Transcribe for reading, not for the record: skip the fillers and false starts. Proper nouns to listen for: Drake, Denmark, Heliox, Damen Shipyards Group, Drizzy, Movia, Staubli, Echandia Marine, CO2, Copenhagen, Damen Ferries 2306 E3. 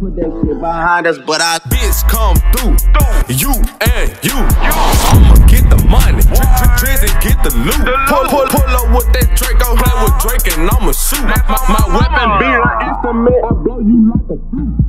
behind us, but our bitch come through. You and you, I'ma get the money, Drizzy get the loot. Pull up with that Drake, I'll play with Drake and I'ma shoot. My weapon be an instrument, I blow you like a fruit.